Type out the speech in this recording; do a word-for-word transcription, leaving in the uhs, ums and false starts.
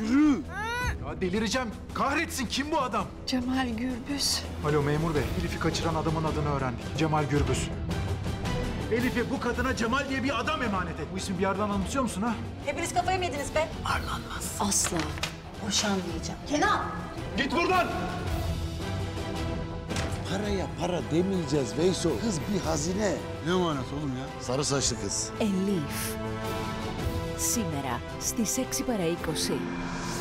Yürü. Ya delireceğim. Kahretsin, kim bu adam? Cemal Gürbüz. Alo memur bey, Elif'i kaçıran adamın adını öğrendik. Cemal Gürbüz. Elif'e bu kadına Cemal diye bir adam emanet et. Bu ismi bir yerden anımsıyor musun ha? Hepiniz kafayı mı yediniz be? Arlanmaz. Asla. Boşanmayacağım. Kenan! Git buradan! Paraya para demeyeceğiz Veysel. Kız bir hazine. Ne emanet oğlum ya? Sarı saçlı kız. Elif. Σήμερα στις έξι παρά είκοσι.